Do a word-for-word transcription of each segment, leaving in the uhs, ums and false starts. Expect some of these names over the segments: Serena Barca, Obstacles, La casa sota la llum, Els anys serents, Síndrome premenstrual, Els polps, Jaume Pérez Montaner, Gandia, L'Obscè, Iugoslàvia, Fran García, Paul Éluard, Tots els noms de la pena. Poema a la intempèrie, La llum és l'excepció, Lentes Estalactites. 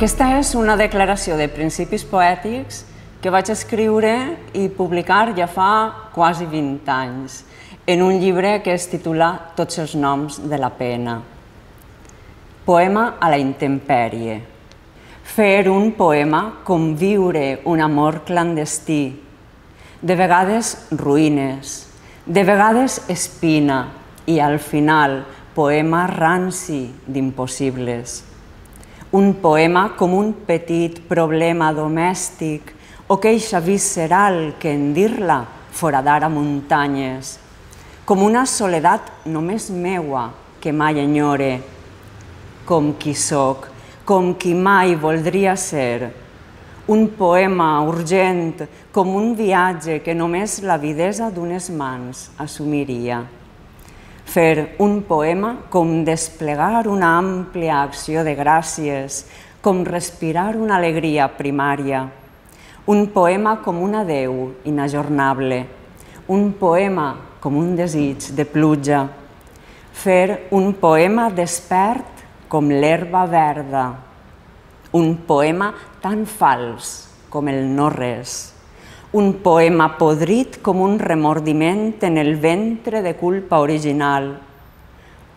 Aquesta és una declaració de principis poètics que vaig escriure i publicar ja fa quasi vint anys en un llibre que es titula Tots els noms de la pena. Poema a la intempèrie. Fer un poema com viure un amor clandestí, de vegades ruïnes, de vegades espina i al final poema ranci d'impossibles. Un poema com un petit problema domèstic o queixa visceral que en dir-la foradara muntanyes, com una soledat només meua que mai enyore, com qui soc, com qui mai voldria ser. Un poema urgent com un viatge que només l'avidesa d'unes mans assumiria. Fer un poema com desplegar una àmplia acció de gràcies, com respirar una alegria primària. Un poema com un adéu inajornable, un poema com un desig de pluja. Fer un poema despert com l'herba verda, un poema tan fals com el no-res, un poema podrit com un remordiment en el ventre de culpa original,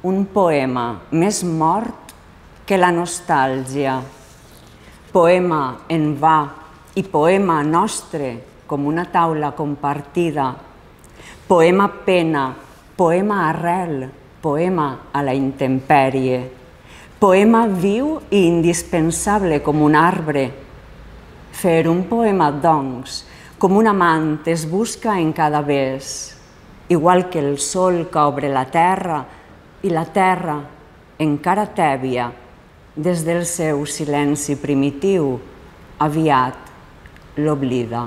un poema més mort que la nostàlgia, poema en va i poema nostre com una taula compartida, poema pena, poema arrel, poema a la intempèrie, poema viu i indispensable com un arbre. Fer un poema, doncs, com un amant es busca en cada bes, igual que el sol que obre la terra i la terra, encara tèbia, des del seu silenci primitiu, aviat l'oblida.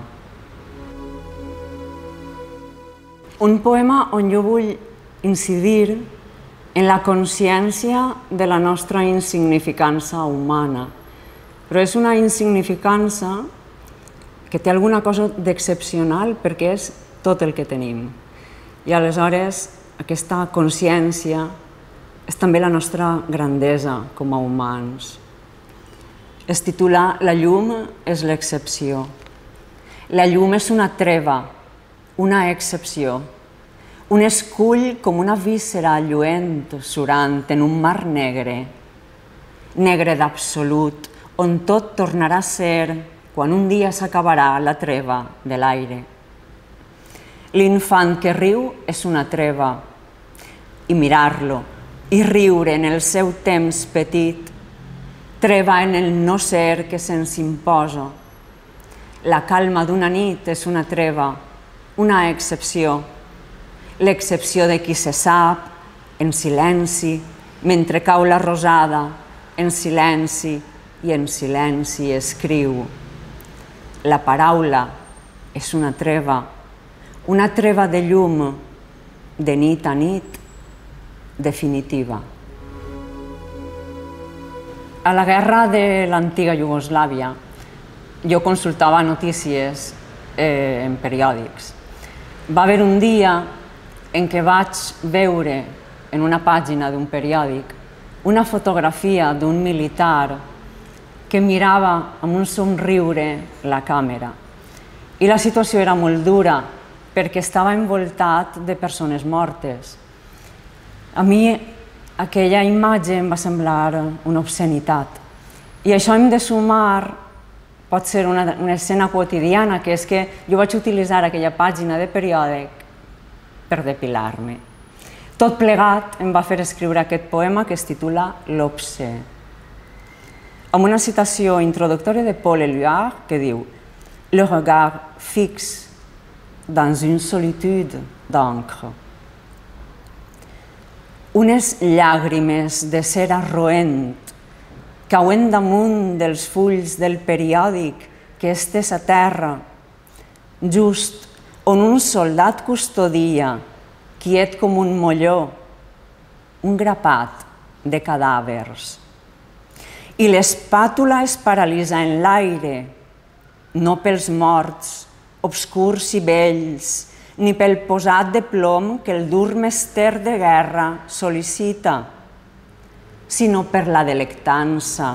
Un poema on jo vull incidir en la consciència de la nostra insignificança humana, però és una insignificança que té alguna cosa d'excepcional perquè és tot el que tenim. I aleshores aquesta consciència és també la nostra grandesa com a humans. Es titula La llum és l'excepció. La llum és una treva, una excepció, un escull com una víscera lluent, surant en un mar negre, negre d'absolut, on tot tornarà a ser quan un dia s'acabarà la treva de l'aire. L'infant que riu és una treva, i mirar-lo, i riure en el seu temps petit, treva en el no ser que se'ns imposa. La calma d'una nit és una treva, una excepció, l'excepció de qui se sap, en silenci, mentre cau la rosada, en silenci, i en silenci escriu. La paraula és una treva, una treva de llum, de nit a nit, definitiva. A la guerra de l'antiga Iugoslàvia jo consultava notícies en periòdics. Va haver un dia en què vaig veure en una pàgina d'un periòdic una fotografia d'un militar que mirava amb un somriure la càmera. I la situació era molt dura perquè estava envoltat de persones mortes. A mi aquella imatge em va semblar una obscenitat. I això hem de sumar, pot ser una, una escena quotidiana, que és que jo vaig utilitzar aquella pàgina de periòdic per depilar-me. Tot plegat em va fer escriure aquest poema que es titula L'Obscè, amb una citació introductòria de Paul Éluard que diu: «Le regard fixe dans une solitude d'encre». Unes llàgrimes de ser arroent cauen damunt dels fulls del periòdic que estés a terra, just on un soldat custodia, quiet com un molló, un grapat de cadàvers. I l'espàtula es paralitza en l'aire, no pels morts, obscurs i vells, ni pel posat de plom que el dur mester de guerra sol·licita, sinó per la delectança,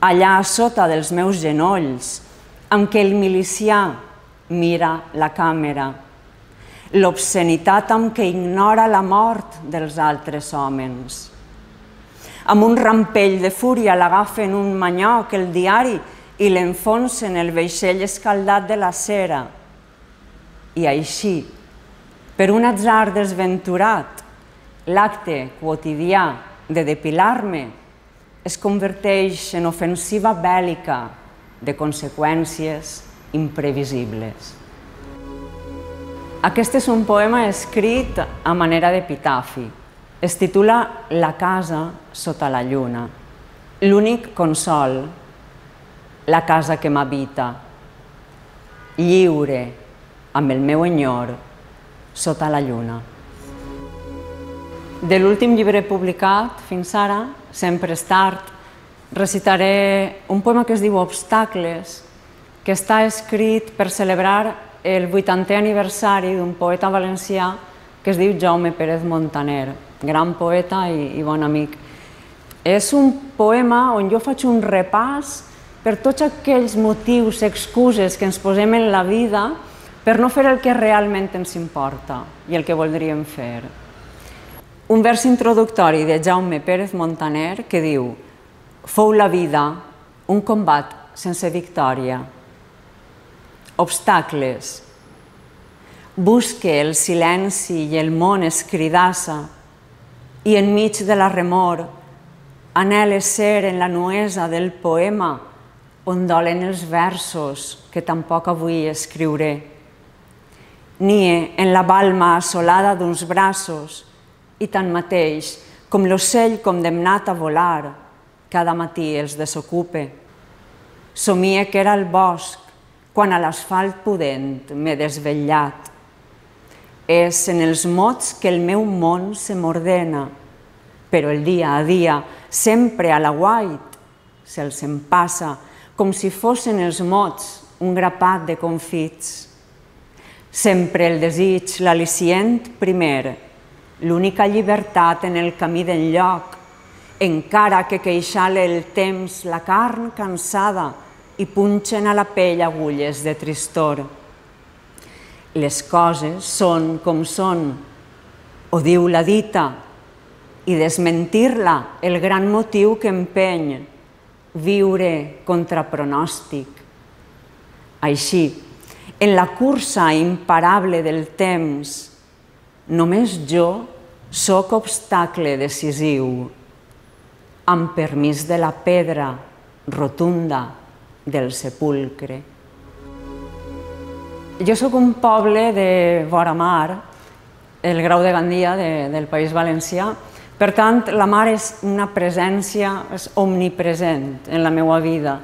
allà sota dels meus genolls, amb què el milicià mira la càmera, l'obscenitat amb què ignora la mort dels altres homes. Amb un rampell de fúria l'agafen un manyoc, el diari, i l'enfonsen el vaixell escaldat de la cera. I així, per un atzar desventurat, l'acte quotidià de depilar-me es converteix en ofensiva bèl·lica de conseqüències imprevisibles. Aquest és un poema escrit a manera d'epitafi. Es titula La casa sota la lluna. L'únic consol, la casa que m'habita, lliure, amb el meu enyor, sota la lluna. De l'últim llibre publicat fins ara, Sempre és tard, recitaré un poema que es diu Obstacles, que està escrit per celebrar el vuitantè aniversari d'un poeta valencià que es diu Jaume Pérez Montaner, gran poeta i bon amic. És un poema on jo faig un repàs per tots aquells motius, excuses que ens posem en la vida per no fer el que realment ens importa i el que voldríem fer. Un vers introductori de Jaume Pérez Montaner que diu: «Fou la vida un combat sense victòria. Obstacles. Busque el silenci i el món es cridassa i enmig de la remor anhele ser en la nuesa del poema on dolen els versos que tampoc avui escriuré. Nie en la balma assolada d'uns braços i tanmateix, com l'ocell condemnat a volar, cada matí els desocupe. Somia que era el bosc, quan a l'asfalt pudent m'he desvetllat. És en els mots que el meu món se m'ordena, però el dia a dia, sempre a la guait, se'ls empassa, com si fossin els mots un grapat de confits. Sempre el desig, l'al·licient primer, l'única llibertat en el camí d'enlloc, encara que queixale el temps la carn cansada i punxen a la pell agulles de tristor. Les coses són com són, ho diu la dita, i desmentir-la el gran motiu que empeny, viure contra pronòstic. Així, en la cursa imparable del temps, només jo sóc obstacle decisiu, amb permís de la pedra rotunda del sepulcre. Jo sóc un poble de vora mar, el Grau de Gandia del País Valencià, per tant, la mar és una presència, és omnipresent en la meva vida.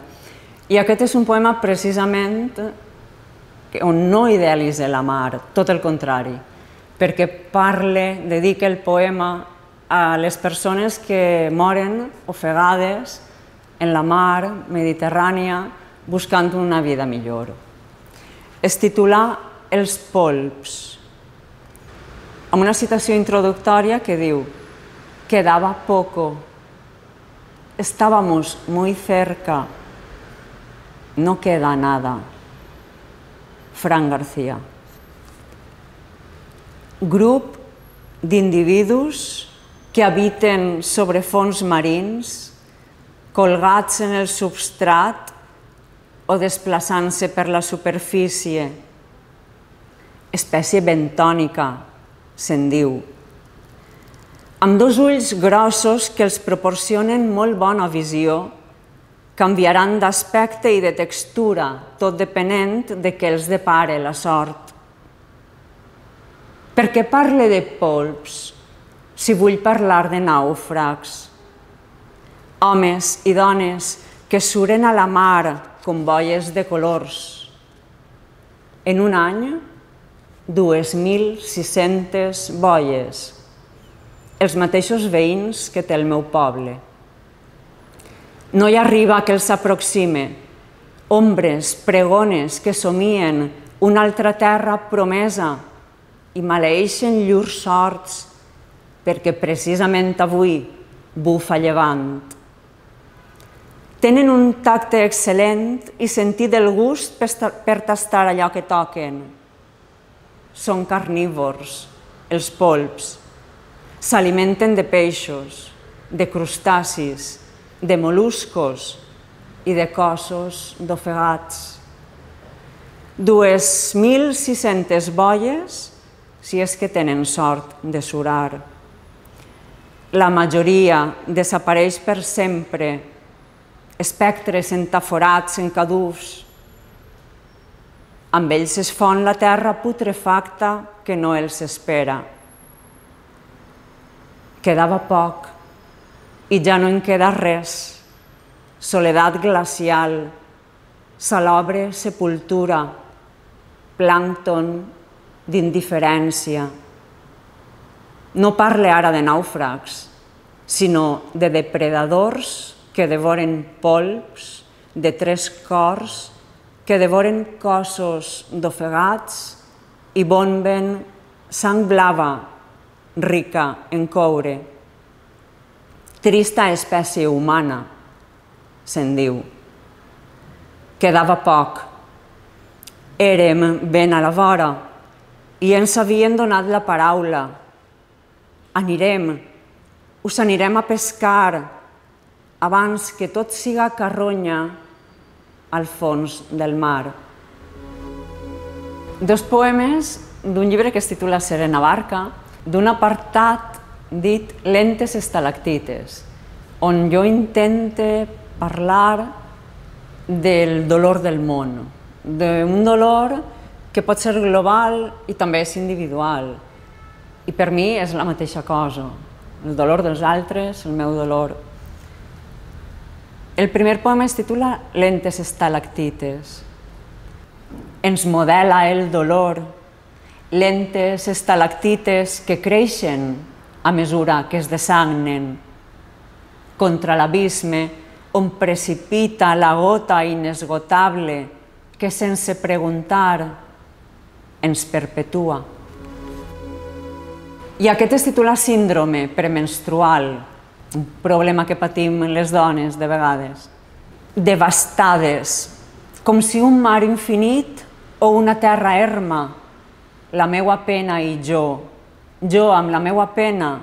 I aquest és un poema precisament on no idealitza la mar, tot el contrari, perquè parle, dedique el poema a les persones que moren ofegades en la mar Mediterrània buscant una vida millor. Es titula Els polps, amb una citació introductòria que diu: «Quedaba poco, estábamos muy cerca, no queda nada». Fran García. Grup d'individus que habiten sobre fons marins, colgats en el substrat o desplaçant-se per la superfície. Espècie bentònica, se'n diu. Amb dos ulls grossos que els proporcionen molt bona visió, canviaran d'aspecte i de textura, tot depenent de què els depare la sort. Perquè parle de polps, si vull parlar de nàufrags. Homes i dones que suren a la mar com boies de colors. En un any, dues mil sis-centes boies, els mateixos veïns que té el meu poble. No hi arriba que els aproxime, ombres, pregones que somien una altra terra promesa i maleeixen llurs sorts, perquè precisament avui bufa llevant. Tenen un tacte excel·lent i sentit del gust per tastar allò que toquen. Són carnívors, els polps. S'alimenten de peixos, de crustacis, de mol·luscos i de cossos d'ofegats. dues mil sis-centes boies, si és que tenen sort de surar. La majoria desapareix per sempre, espectres entaforats, encadús. Amb ells es fon la terra putrefacta que no els espera. Quedava poc i ja no en queda res. Soledat glacial, salobre sepultura, plàncton d'indiferència. No parle ara de nàufrags, sinó de depredadors que devoren polps, de tres cors, que devoren cossos d'ofegats i bomben sang blava, rica en coure. Trista espècie humana, se'n diu. Quedava poc. Érem ben a la vora i ens havien donat la paraula. Anirem, us anirem a pescar abans que tot siga carronya al fons del mar. Dos poemes d'un llibre que es titula Serena Barca, d'un apartat dit Lentes Estalactites, on jo intente parlar del dolor del món, d'un dolor que pot ser global i també és individual. I per mi és la mateixa cosa, el dolor dels altres, el meu dolor. El primer poema es titula Lentes estalactites. Ens modela el dolor, lentes estalactites que creixen a mesura que es desagnen contra l'abisme on precipita la gota inesgotable que sense preguntar ens perpetua. I aquest es titula Síndrome premenstrual, un problema que patim les dones de vegades. Devastades, com si un mar infinit o una terra erma, la meua pena i jo, jo amb la meua pena,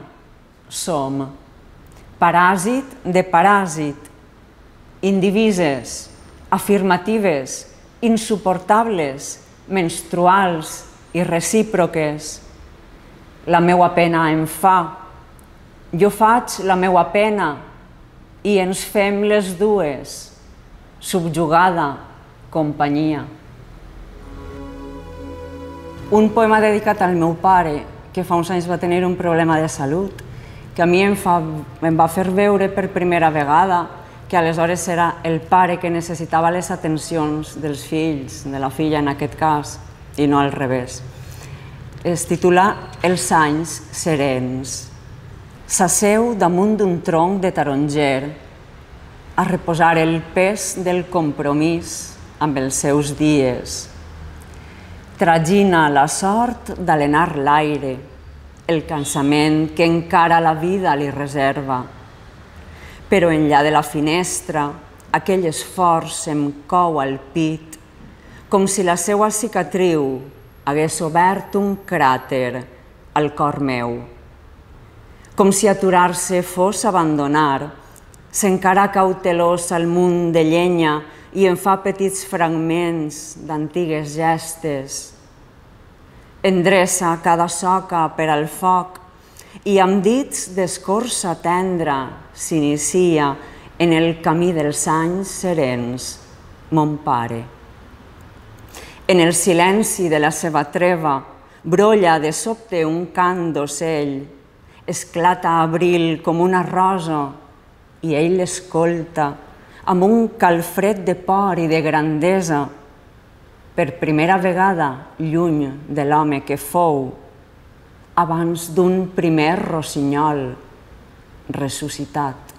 som paràsit de paràsit, indivises, afirmatives, insuportables, menstruals i recíproques. La meua pena em fa, jo faig la meua pena i ens fem les dues, subjugada companyia. Un poema dedicat al meu pare, que fa uns anys va tenir un problema de salut, que a mi em va fer veure per primera vegada que aleshores era el pare que necessitava les atencions dels fills, de la filla en aquest cas, i no al revés. Es titula Els anys serents. S'asseu damunt d'un tronc de taronger a reposar el pes del compromís amb els seus dies. Tragina la sort d'alenar l'aire, el cansament que encara la vida li reserva. Però enllà de la finestra, aquell esforç em cou al pit, com si la seva cicatriu hagués obert un cràter al cor meu. Com si aturar-se fos abandonar, s'encara cautelós al munt de llenya i en fa petits fragments d'antigues gestes. Endreça cada soca per al foc i amb dits d'escorça tendra s'inicia en el camí dels anys serens, mon pare. En el silenci de la seva treva brolla de sobte un cant d'ocell, esclata abril com una rosa i ell l'escolta amb un calfred de por i de grandesa, per primera vegada lluny de l'home que fou, abans d'un primer rossinyol ressuscitat.